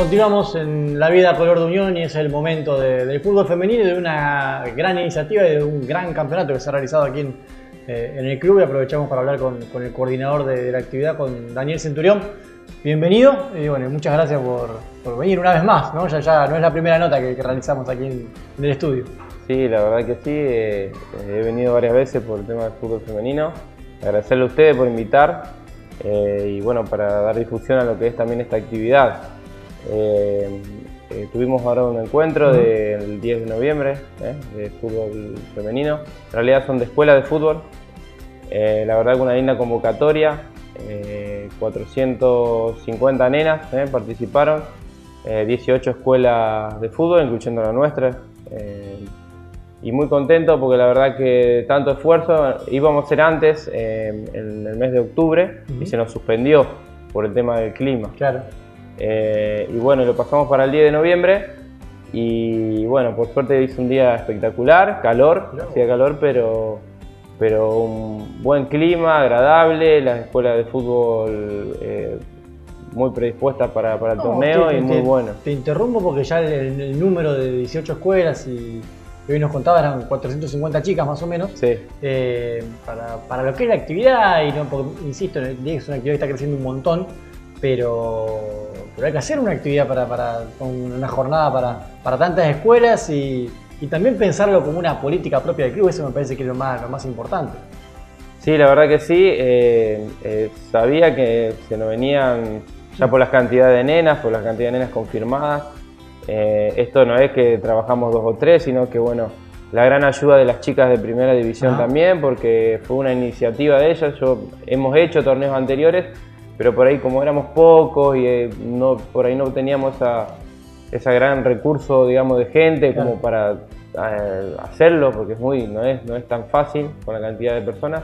Continuamos en La Vida Color de Unión y es el momento del fútbol femenino, de una gran iniciativa y de un gran campeonato que se ha realizado aquí en el club, y aprovechamos para hablar con el coordinador de la actividad, con Daniel Centurión. Bienvenido y bueno, muchas gracias por venir una vez más, ¿no? Ya no es la primera nota que realizamos aquí en el estudio. Sí, la verdad que sí, he venido varias veces por el tema del fútbol femenino. Agradecerle a ustedes por invitar y bueno, para dar difusión a lo que es también esta actividad. Tuvimos ahora un encuentro del 10 de noviembre de fútbol femenino. En realidad son de escuela de fútbol. La verdad que una linda convocatoria, 450 nenas participaron, 18 escuelas de fútbol, incluyendo la nuestra. Y muy contento porque la verdad que tanto esfuerzo, íbamos a ser antes en el mes de octubre y se nos suspendió por el tema del clima. Claro. Y bueno, lo pasamos para el 10 de noviembre y bueno, por suerte hizo un día espectacular, calor, no. Hacía calor pero un buen clima, agradable, las escuelas de fútbol muy predispuestas para el torneo y muy bueno. Te interrumpo porque ya el número de 18 escuelas y... hoy nos contabas, eran 450 chicas más o menos, sí. Para lo que es la actividad, y no, porque, insisto, es una actividad que está creciendo un montón, pero hay que hacer una actividad una jornada para tantas escuelas y también pensarlo como una política propia del club. Eso me parece que es lo más importante. Sí, la verdad que sí, sabía que se nos venían ya por las cantidades de nenas confirmadas. Esto no es que trabajamos 2 o 3, sino que bueno, la gran ayuda de las chicas de primera división también, porque fue una iniciativa de ellas. Hemos hecho torneos anteriores, pero por ahí como éramos pocos y por ahí no teníamos esa gran recurso, digamos, de gente como para hacerlo, porque no es tan fácil con la cantidad de personas.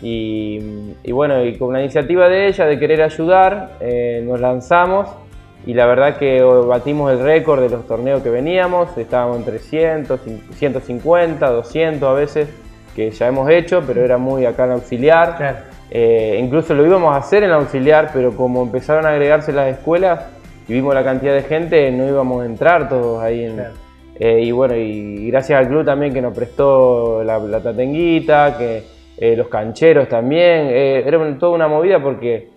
Y bueno, y con la iniciativa de ellas de querer ayudar, nos lanzamos. Y la verdad que batimos el récord de los torneos que veníamos, estábamos entre 300, 150, 200 a veces, que ya hemos hecho, pero era muy acá en auxiliar. Claro. Incluso lo íbamos a hacer en auxiliar, pero como empezaron a agregarse las escuelas y vimos la cantidad de gente, no íbamos a entrar todos ahí. Claro. Y bueno, y gracias al club también que nos prestó la Tatenguita, que los cancheros también, era toda una movida porque...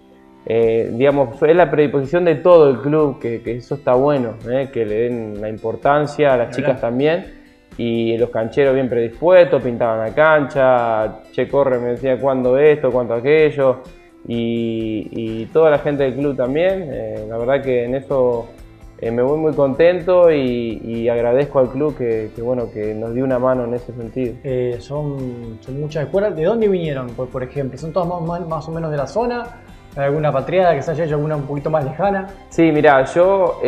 digamos, es la predisposición de todo el club, que eso está bueno, que le den la importancia a las chicas también, y los cancheros bien predispuestos, pintaban la cancha, che, corre, me decía cuándo esto, cuándo aquello, y toda la gente del club también. La verdad que en eso me voy muy contento y agradezco al club que bueno, que nos dio una mano en ese sentido. Son muchas escuelas. ¿De dónde vinieron, por ejemplo? ¿Son todas más o menos de la zona? ¿Alguna patriada que se haya hecho, alguna un poquito más lejana? Sí, mirá, yo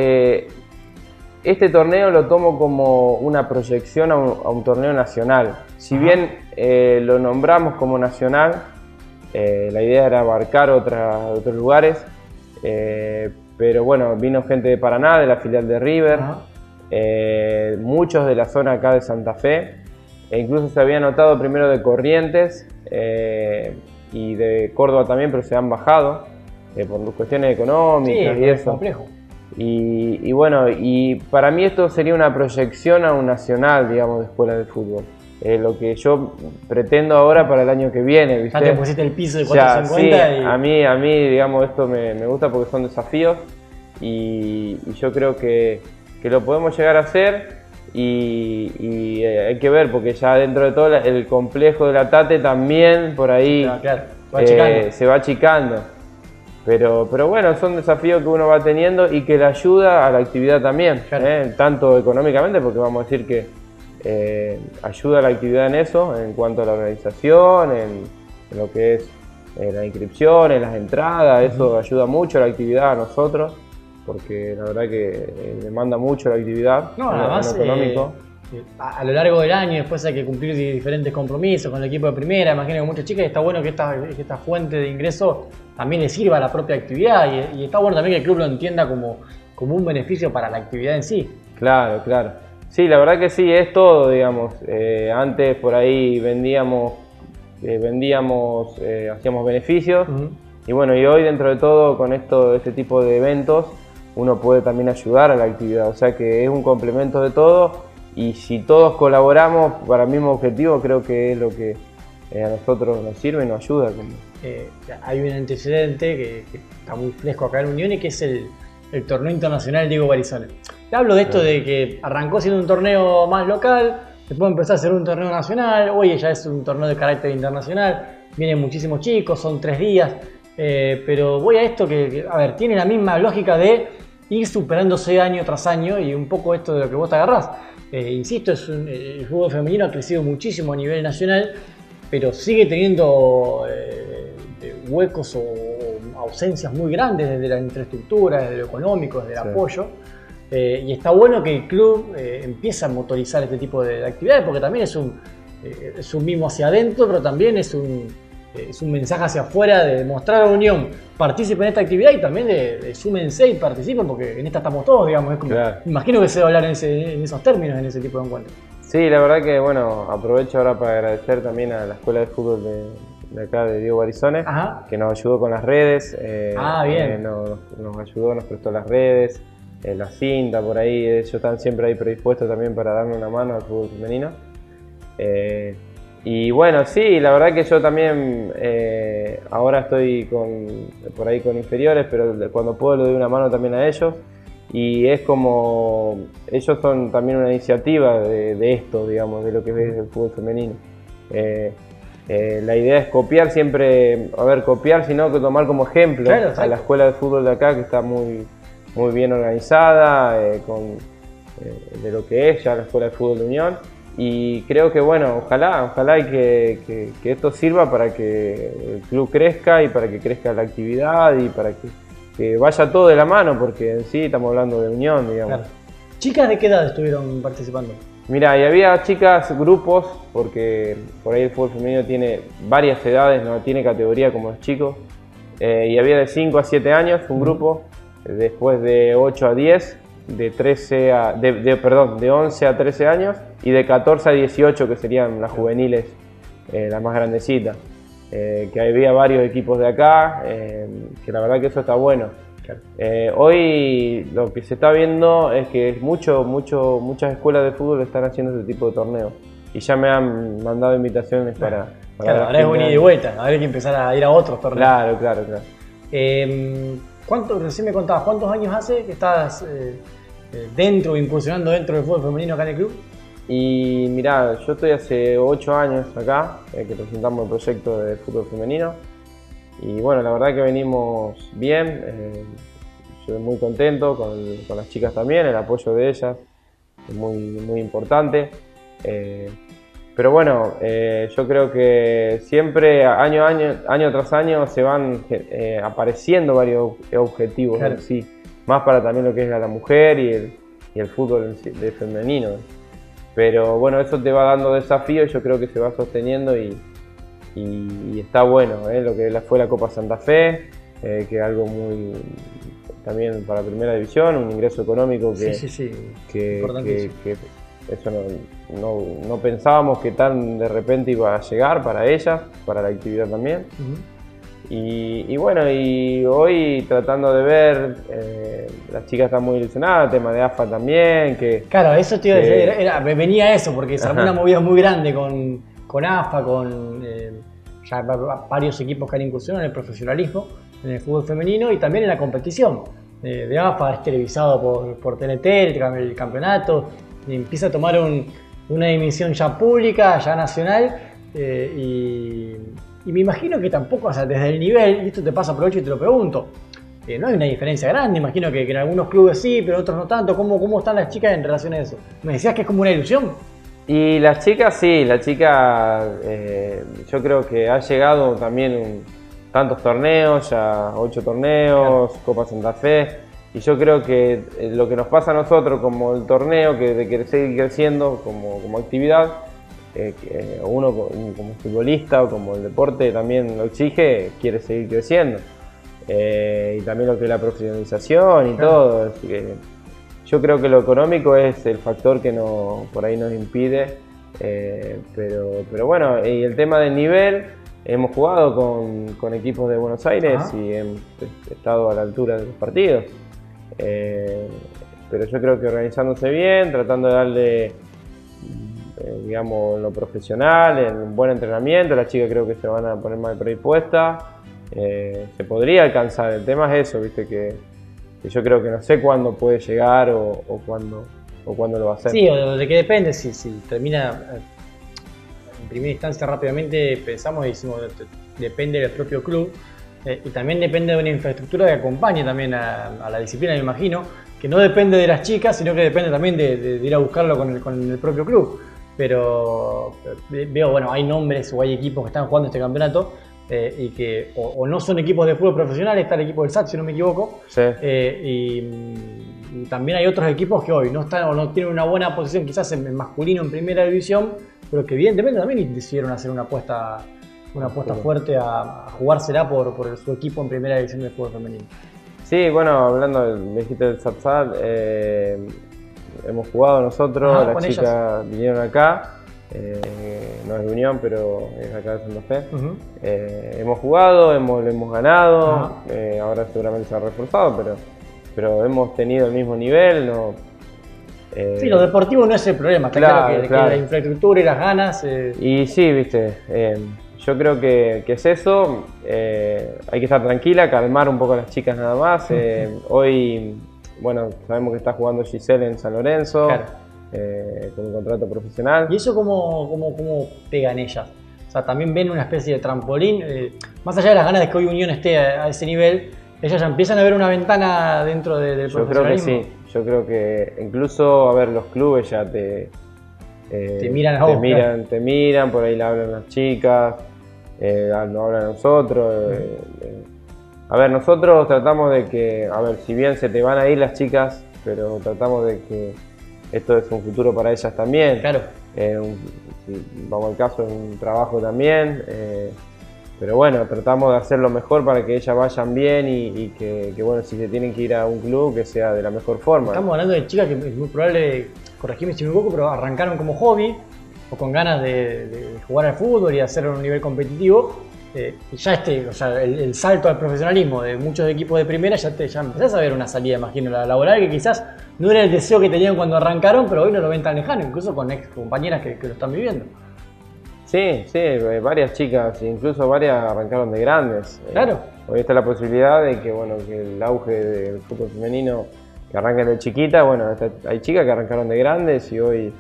este torneo lo tomo como una proyección a un torneo nacional. Si bien lo nombramos como nacional, la idea era abarcar otros lugares, pero bueno, vino gente de Paraná, de la filial de River, muchos de la zona acá de Santa Fe, e incluso se había anotado primero de Corrientes, y de Córdoba también, pero se han bajado por cuestiones económicas, sí, y eso. Es complejo. Y bueno, y para mí esto sería una proyección a un nacional, digamos, de escuelas de fútbol. Lo que yo pretendo ahora para el año que viene, ¿viste? Ya te pusiste el piso de 450. Sí, y... a mí, digamos, esto me gusta porque son desafíos y yo creo que lo podemos llegar a hacer. Y hay que ver, porque ya dentro de todo el complejo de la Tate también por ahí se va achicando, pero bueno, son desafíos que uno va teniendo y que le ayuda a la actividad también, tanto económicamente, porque vamos a decir que ayuda a la actividad en eso, en cuanto a la organización, en lo que es la inscripción, en las entradas. Eso ayuda mucho a la actividad a nosotros, porque la verdad que demanda mucho la actividad, además, económico. A lo largo del año después hay que cumplir diferentes compromisos con el equipo de primera, imagino que muchas chicas, y está bueno que esta fuente de ingreso también le sirva a la propia actividad, y está bueno también que el club lo entienda como un beneficio para la actividad en sí. Claro, claro. Sí, la verdad que sí, es todo, digamos. Antes por ahí hacíamos beneficios, y bueno, y hoy dentro de todo con este tipo de eventos, uno puede también ayudar a la actividad, o sea que es un complemento de todos y si todos colaboramos para el mismo objetivo creo que es lo que a nosotros nos sirve y nos ayuda. Hay un antecedente que está muy fresco acá en Unión y que es el torneo internacional Diego Barizone. Te hablo de esto de que arrancó siendo un torneo más local, después empezó a ser un torneo nacional, hoy ya es un torneo de carácter internacional, vienen muchísimos chicos, son 3 días, pero voy a esto que tiene la misma lógica de ir superándose año tras año y un poco esto de lo que vos te agarrás. Insisto, el fútbol femenino ha crecido muchísimo a nivel nacional, pero sigue teniendo huecos o ausencias muy grandes desde la infraestructura, desde lo económico, desde el apoyo. Y está bueno que el club empiece a motorizar este tipo de actividades porque también es un mimo hacia adentro, pero también es un mensaje hacia afuera de mostrar a la Unión. Participen en esta actividad y también de súmense y participen porque en esta estamos todos, digamos. Es como, imagino que se va a hablar en esos términos, en ese tipo de encuentros. Sí, la verdad que bueno, aprovecho ahora para agradecer también a la Escuela de Fútbol de acá de Diego Barizone, que nos ayudó con las redes, bien. Nos ayudó, nos prestó las redes, la cinta por ahí, ellos están siempre ahí predispuestos también para darme una mano al fútbol femenino. Y bueno, sí, la verdad que yo también ahora estoy por ahí con inferiores, pero cuando puedo le doy una mano también a ellos. Y es como, ellos son también una iniciativa de esto, digamos, de lo que es el fútbol femenino. La idea es copiar siempre, copiar, sino que tomar como ejemplo a la escuela de fútbol de acá, que está muy bien organizada, de lo que es ya la escuela de fútbol de Unión. Y creo que bueno, ojalá y que esto sirva para que el club crezca y para que crezca la actividad y para que vaya todo de la mano, porque en sí estamos hablando de Unión, digamos. Claro. ¿Chicas de qué edad estuvieron participando? Mirá, y había chicas, grupos, porque por ahí el fútbol femenino tiene varias edades, no tiene categoría como los chicos. Y había de 5 a 7 años un grupo, después de 8 a 10, de 11 a 13 años y de 14 a 18 que serían las juveniles, las más grandecitas. Que había varios equipos de acá, que la verdad que eso está bueno. Hoy lo que se está viendo es que muchas escuelas de fútbol están haciendo este tipo de torneos y ya me han mandado invitaciones para ahora es un ida y vuelta, ahora hay que empezar a ir a otros torneos. Claro. Recién me contabas, ¿cuántos años hace que estás incursionando dentro del fútbol femenino acá en el club? Y mirá, yo estoy hace 8 años acá, que presentamos el proyecto de fútbol femenino. Y bueno, la verdad que venimos bien, yo muy contento con las chicas también, el apoyo de ellas es muy importante. Pero bueno, yo creo que siempre, año tras año, se van apareciendo varios objetivos, ¿no? Sí, más para también lo que es la mujer y el fútbol femenino. Pero bueno, eso te va dando desafío y yo creo que se va sosteniendo y está bueno, lo que fue la Copa Santa Fe, que algo muy también para Primera División, un ingreso económico que eso no pensábamos que tan de repente iba a llegar para ellas, para la actividad también. Y bueno, y hoy tratando de ver, las chicas están muy ilusionadas, tema de AFA también. Eso te iba a decir, venía eso, porque se armó una movida muy grande con AFA, con ya varios equipos que han incursionado en el profesionalismo, en el fútbol femenino y también en la competición de AFA. Es televisado por TNT, el campeonato, y empieza a tomar una emisión ya pública, ya nacional, y me imagino que tampoco, desde el nivel, y esto te pasa, aprovecho y te lo pregunto, no hay una diferencia grande, imagino que en algunos clubes sí, pero en otros no tanto. ¿Cómo están las chicas en relación a eso? ¿Me decías que es como una ilusión? Y las chicas sí, yo creo que ha llegado también tantos torneos, ya 8 torneos, Copa Santa Fe, y yo creo que lo que nos pasa a nosotros como el torneo, que de seguir creciendo como actividad, uno como futbolista o como el deporte también lo exige, quiere seguir creciendo, y también lo que es la profesionalización y todo. Yo creo que lo económico es el factor que por ahí nos impide, pero bueno, y el tema del nivel, hemos jugado con equipos de Buenos Aires y hemos estado a la altura de los partidos. Pero yo creo que organizándose bien, tratando de darle, digamos, en lo profesional, en un buen entrenamiento, las chicas creo que se van a poner más predispuestas. Se podría alcanzar, el tema es eso, viste, que yo creo que no sé cuándo puede llegar o cuándo lo va a hacer. Sí, o de qué depende, si termina en primera instancia rápidamente pensamos y decimos depende del propio club, y también depende de una infraestructura que acompañe también a la disciplina, me imagino, que no depende de las chicas, sino que depende también de ir a buscarlo con el propio club. Pero veo, bueno, hay nombres o hay equipos que están jugando este campeonato y que o no son equipos de fútbol profesional, está el equipo del SAT, si no me equivoco, sí. Y también hay otros equipos que hoy no están o no tienen una buena posición quizás en masculino en primera división, pero que evidentemente también decidieron hacer una apuesta fuerte a jugársela por su equipo en primera división del fútbol femenino. Sí, bueno, hablando, me dijiste del Satsal, hemos jugado nosotros, las chicas vinieron acá, no es de Unión, pero es acá de Santa Fe. Hemos jugado, hemos ganado, ahora seguramente se ha reforzado, pero hemos tenido el mismo nivel. No, sí, lo deportivo no es el problema, está claro que la infraestructura y las ganas. Y sí, viste. Yo creo que es eso, hay que estar tranquila, calmar un poco a las chicas nada más. Hoy, bueno, sabemos que está jugando Giselle en San Lorenzo, claro, con un contrato profesional. ¿Y eso cómo pegan ellas? O sea, también ven una especie de trampolín, más allá de las ganas de que hoy Unión esté a ese nivel, ellas ya empiezan a ver una ventana dentro del profesionalismo. Yo creo que sí, yo creo que incluso, a ver, los clubes ya te miran, por ahí le hablan las chicas. No habla de nosotros. A ver, nosotros tratamos de que, a ver, si bien se te van a ir las chicas, pero tratamos de que esto es un futuro para ellas también. Claro. Vamos al caso, es un trabajo también. Pero bueno, tratamos de hacer lo mejor para que ellas vayan bien y que bueno, si se tienen que ir a un club, que sea de la mejor forma. Estamos hablando de chicas que es muy probable, corregime si me equivoco, pero arrancaron como hobby o con ganas de jugar al fútbol y hacerlo a un nivel competitivo. Ya el salto al profesionalismo de muchos equipos de primera, ya empezás a ver una salida, imagino, la laboral, que quizás no era el deseo que tenían cuando arrancaron, pero hoy no lo ven tan lejano, incluso con ex compañeras que lo están viviendo. Sí, sí, varias chicas, incluso varias arrancaron de grandes. Claro. Hoy está la posibilidad de que, bueno, que el auge del fútbol femenino, que arrancan de chiquita, bueno, hay chicas que arrancaron de grandes y hoy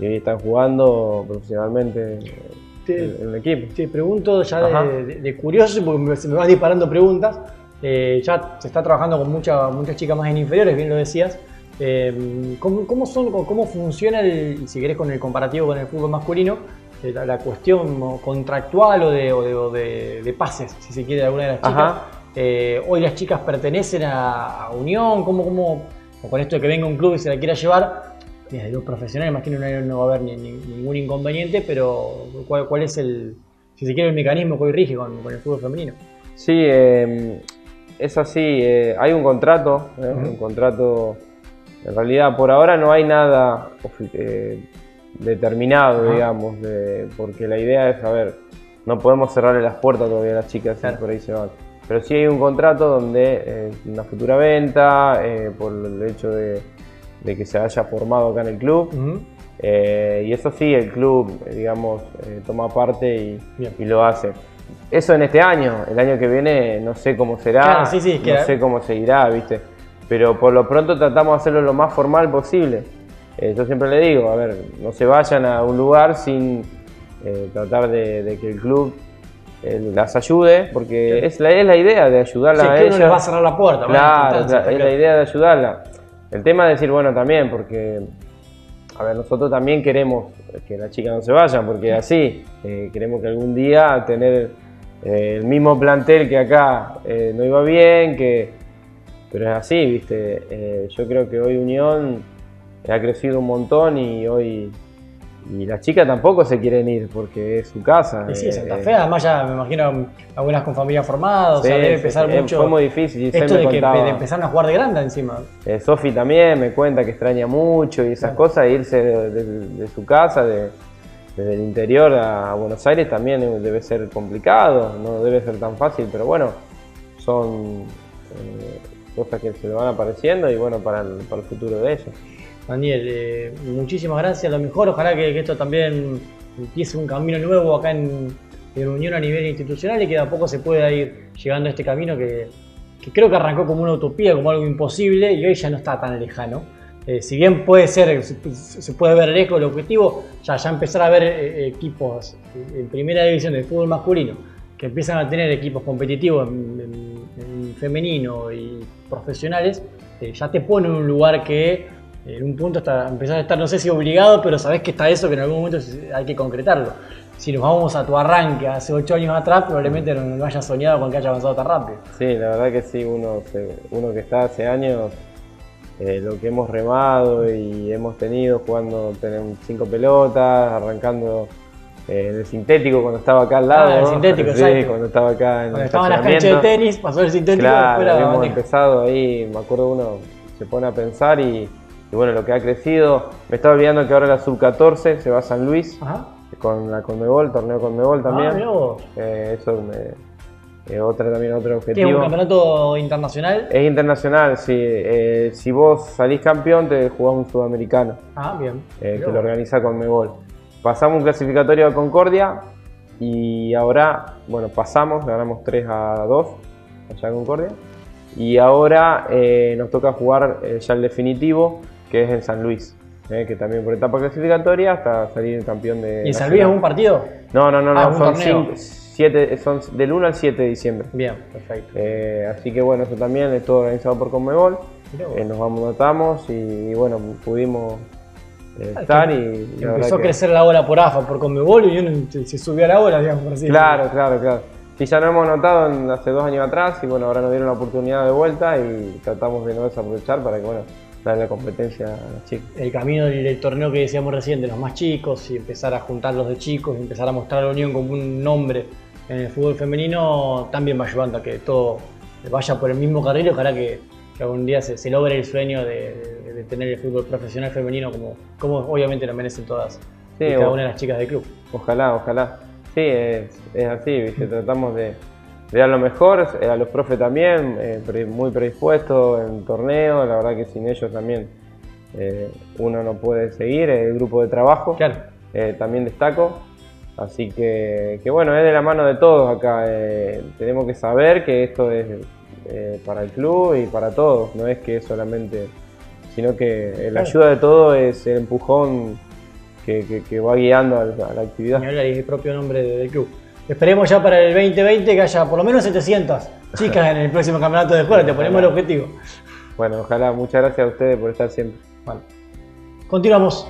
están jugando profesionalmente en el equipo. Te pregunto ya de curioso, porque se me vas disparando preguntas, ya se está trabajando con muchas chicas más en inferiores, bien lo decías. ¿Cómo funciona, si querés, con el comparativo con el fútbol masculino, la cuestión contractual o de pases, si se quiere, de alguna de las chicas? Hoy las chicas pertenecen a Unión, o con esto de que venga un club y se la quiera llevar, desde los profesionales, imagino no va a haber ningún inconveniente, pero ¿cuál es si se quiere, el mecanismo que hoy rige con el fútbol femenino? Sí, es así, hay un contrato, un contrato, en realidad por ahora no hay nada determinado, digamos, porque la idea es, a ver, no podemos cerrarle las puertas todavía a las chicas, claro, si por ahí se van. Pero sí hay un contrato donde una futura venta, por el hecho de que se haya formado acá en el club. Y eso sí, el club, digamos, toma parte y lo hace. Eso en este año, el año que viene no sé cómo será, claro, no sé cómo seguirá, ¿viste? Pero por lo pronto tratamos de hacerlo lo más formal posible. Yo siempre le digo, a ver, no se vayan a un lugar sin tratar de que el club las ayude, porque es la idea de ayudarla a ellas. No les va a cerrar la puerta. Claro, es la idea de ayudarla. El tema es decir, bueno, también, porque, a ver, nosotros también queremos que las chicas no se vayan, porque así, queremos que algún día tener el mismo plantel que acá no iba bien, pero es así, viste. Yo creo que hoy Unión ha crecido un montón y las chicas tampoco se quieren ir porque es su casa. Y sí, Santa Fe, además ya me imagino algunas con familia formada, o sea, debe pesar mucho. Fue muy difícil. Esto de que empezaron a jugar de grande encima. Sofi también me cuenta que extraña mucho y esas cosas, irse de su casa, desde el interior a Buenos Aires también debe ser complicado, no debe ser tan fácil, pero bueno, son cosas que se le van apareciendo y bueno, para el futuro de ellos. Daniel, muchísimas gracias, lo mejor, ojalá que esto también empiece un camino nuevo acá en Unión a nivel institucional y que de a poco se pueda ir llegando a este camino que creo que arrancó como una utopía, como algo imposible y hoy ya no está tan lejano. Si bien puede ser, se puede ver lejos el objetivo, ya empezar a ver equipos en primera división del fútbol masculino que empiezan a tener equipos competitivos en femenino y profesionales, ya te pone en un lugar que en un punto hasta empezar a estar, no sé si obligado, pero sabés que está eso, que en algún momento hay que concretarlo. Si nos vamos a tu arranque hace 8 años atrás, probablemente no hayas soñado con que haya avanzado tan rápido. Sí, la verdad que sí, uno que está hace años, lo que hemos remado y hemos tenido jugando, tenemos 5 pelotas, arrancando en el sintético cuando estaba acá al lado. Ah, el sintético, sí, exacto. Cuando estaba acá en el estaban las canchas de tenis, pasó el sintético. Claro, después hemos empezado ahí, me acuerdo uno se pone a pensar y bueno, lo que ha crecido, me estaba olvidando que ahora la sub-14 se va a San Luis. Ajá. Con la Conmebol, torneo Conmebol también. Eso otro objetivo. ¿Es un campeonato internacional? Es internacional, sí. Si vos salís campeón, te jugás un sudamericano. Ah, bien. Que lo organiza Conmebol. Pasamos un clasificatorio a Concordia y ahora, bueno, pasamos, ganamos 3-2 allá a Concordia. Y ahora nos toca jugar ya el definitivo, que es en San Luis, que también por etapa clasificatoria hasta salir campeón de... ¿Y en San Luis es un partido? No, son 7, son del 1 al 7 de diciembre. Bien, perfecto. Así que bueno, eso también es todo organizado por Conmebol. Nos vamos, notamos y bueno, pudimos estar y empezó a crecer la ola por AFA, por Conmebol y uno se subió a la ola, digamos, por así. Claro. Si ya no hemos notado hace 2 años atrás y bueno, ahora nos dieron la oportunidad de vuelta y tratamos de no desaprovechar para que bueno, darle la competencia a los chicos. El camino del torneo que decíamos recién de los más chicos y empezar a juntarlos de chicos y empezar a mostrar a la Unión como un nombre en el fútbol femenino también va ayudando a que todo vaya por el mismo carril y ojalá que algún día se logre el sueño de tener el fútbol profesional femenino como obviamente lo merecen todas y cada una de las chicas del club. Ojalá. Sí, es así, ¿viste? Tratamos de dar lo mejor, a los profes también, muy predispuestos en torneo, la verdad que sin ellos también uno no puede seguir, el grupo de trabajo también destaco, así que bueno, es de la mano de todos acá, tenemos que saber que esto es para el club y para todos, no es que es solamente, sino que la ayuda de todos es el empujón que va guiando a la actividad. Y el propio nombre del club. Esperemos ya para el 2020 que haya por lo menos 700 chicas en el próximo campeonato de juego. Te ponemos el objetivo. Bueno, ojalá. Muchas gracias a ustedes por estar siempre. Bueno, continuamos.